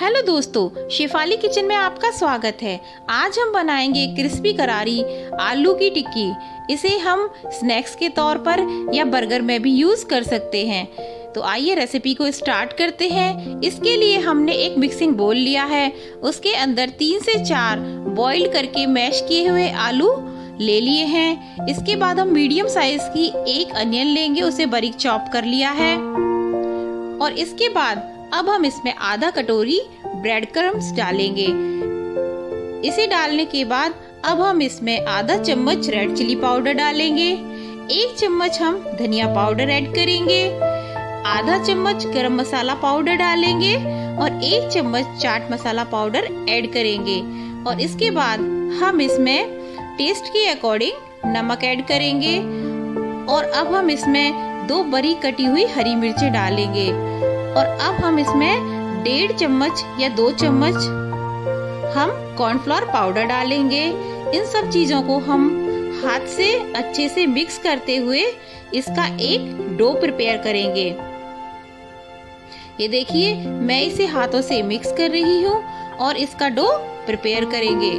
Hello दोस्तों, Shefali kitchen में आपका स्वागत है। आज हम बनाएंगे क्रिस्पी करारी आलू की टिक्की। इसे हम स्नैक्स के तौर पर या बर्गर में भी यूज़ कर सकते हैं। तो आइए रेसिपी को स्टार्ट करते हैं। इसके लिए हमने एक मिक्सिंग बोल लिया है, उसके अंदर 3 से 4 बॉईल करके मैश किए हुए आलू ले लिए हैं। इसके बाद हम मीडियम साइज की एक अनियन लेंगे, उसे बारीक चॉप कर लिया है। और इसके बाद अब हम इसमें आधा कटोरी ब्रेड क्रम्स डालेंगे। इसे डालने के बाद अब हम इसमें आधा चम्मच रेड चिली पाउडर डालेंगे, 1 चम्मच हम धनिया पाउडर ऐड करेंगे, आधा चम्मच गरम मसाला पाउडर डालेंगे और 1 चम्मच चाट मसाला पाउडर ऐड करेंगे। और इसके बाद हम इसमें टेस्ट के अकॉर्डिंग नमक ऐड करेंगे। और अब हम इसमें 2 बारीक कटी हुई हरी मिर्चें डालेंगे। और अब हम इसमें 1.5 चम्मच या 2 चम्मच हम कॉर्नफ्लोर पाउडर डालेंगे। इन सब चीज़ों को हम हाथ से अच्छे से मिक्स करते हुए इसका एक डो प्रिपेयर करेंगे। ये देखिए, मैं इसे हाथों से मिक्स कर रही हूँ और इसका डो प्रिपेयर करेंगे।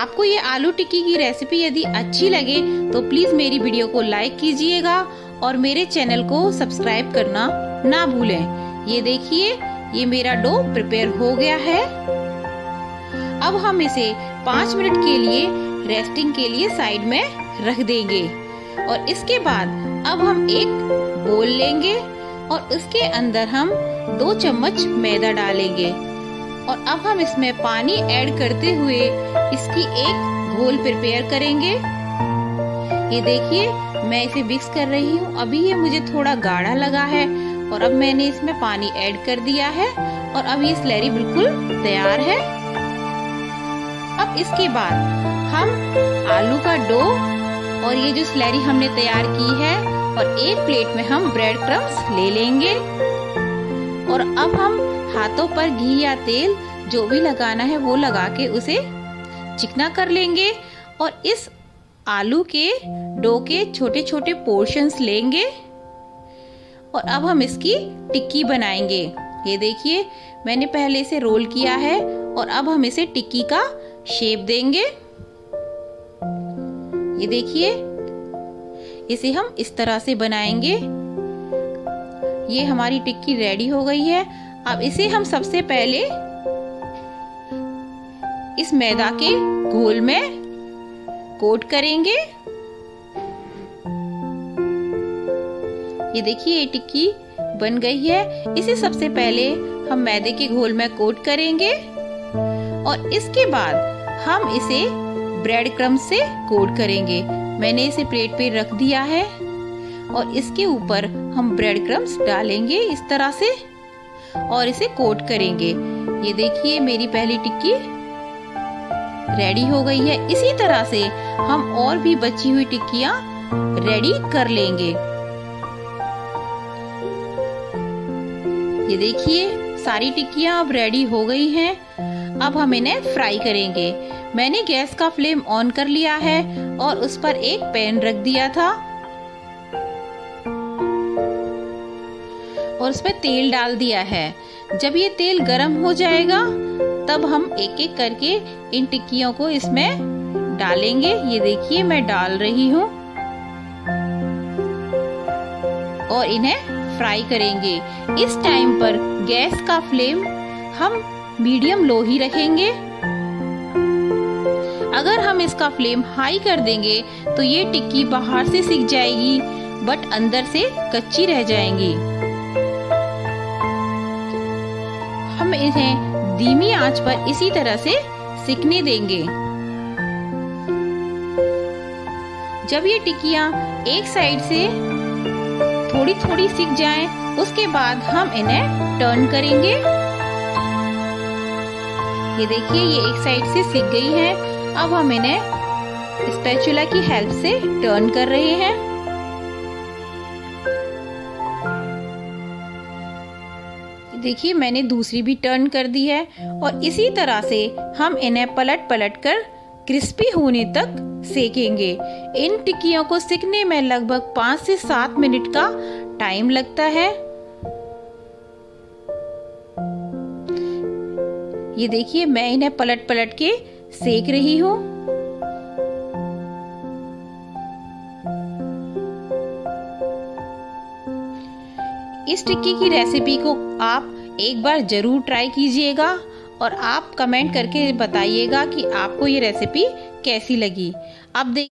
आपको ये आलू टिक्की की रेसिपी यदि अच्छी लगे तो प्लीज़ मेरी वीडियो को लाइक कीजिएगा और मेरे चैनल को सब्सक्राइब करना ना भूलें। ये देखिए, ये मेरा डो प्रिपेयर हो गया है। अब हम इसे 5 मिनट के लिए रेस्टिंग के लिए साइड में रख देंगे। और इसके बाद अब हम एक बोल लेंगे और उसके अंदर हम 2 चम्मच मैदा डालेंगे। और अब हम इसमें पानी ऐड करते हुए इसकी एक घोल प्रिपेयर करेंगे। ये देखिए, मैं इसे मिक्स कर रही हूँ। अभी ये मुझे थोड़ा गाढ़ा लगा है और अब मैंने इसमें पानी ऐड कर दिया है और अब ये स्लरी बिल्कुल तैयार है। अब इसके बाद हम आलू का डो और ये जो स्लरी हमने तैयार की है और एक प्लेट में हम ब्रेड क्रम्स ले लेंगे। और अब हम हाथों पर घी या तेल जो भी लगाना है वो लगा के उसे चिकना कर लेंगे। और इस आलू के डो के छोटे छोटे पोर्शंस लेंगे। और अब हम इसकी टिक्की बनाएंगे। ये देखिए, मैंने पहले इसे रोल किया है और अब हम इसे टिक्की का शेप देंगे। ये देखिए, इसे हम इस तरह से बनाएंगे। ये हमारी टिक्की रेडी हो गई है। अब इसे हम सबसे पहले इस मैदा के घोल में कोट करेंगे। ये देखिए, ये टिक्की बन गई है। इसे सबसे पहले हम मैदे के घोल में कोट करेंगे और इसके बाद हम इसे ब्रेड क्रम्स से कोट करेंगे। मैंने इसे प्लेट पे रख दिया है और इसके ऊपर हम ब्रेड क्रम्स डालेंगे इस तरह से और इसे कोट करेंगे। ये देखिए, मेरी पहली टिक्की रेडी हो गई है। इसी तरह से हम और भी बची हुई टिक्कियां रेडी कर लेंगे। ये देखिए, सारी टिक्कियां अब रेडी हो गई हैं। अब हम इन्हें फ्राई करेंगे। मैंने गैस का फ्लेम ऑन कर लिया है और उस पर एक पैन रख दिया था और उसमें तेल डाल दिया है। जब ये तेल गर्म हो जाएगा तब हम एक एक करके इन टिक्कियों को इसमें डालेंगे। ये देखिए, मैं डाल रही हूँ और इन्हें फ्राई करेंगे। इस टाइम पर गैस का फ्लेम हम मीडियम लो ही रखेंगे। अगर हम इसका फ्लेम हाई कर देंगे तो ये टिक्की बाहर से सिक जाएगी बट अंदर से कच्ची रह जाएंगी। हम इन्हें धीमी आंच पर इसी तरह से सिकने देंगे। जब ये टिक्कियां एक साइड से थोड़ी थोड़ी सिक जाएं, उसके बाद हम इन्हें टर्न करेंगे। ये देखिए, ये एक साइड से सिक गई है। अब हम इन्हें स्पैचुला की हेल्प से टर्न कर रहे हैं। देखिए, मैंने दूसरी भी टर्न कर दी है और इसी तरह से हम इन्हें पलट पलट कर क्रिस्पी होने तक सेकेंगे। इन टिक्कियों को सिकने में लगभग 5 से 7 मिनट का टाइम लगता है। ये देखिए मैं इन्हें पलट पलट के सेक रही हूँ। इस टिक्की की रेसिपी को आप एक बार जरूर ट्राई कीजिएगा और आप कमेंट करके बताइएगा कि आपको ये रेसिपी कैसी लगी। अब देख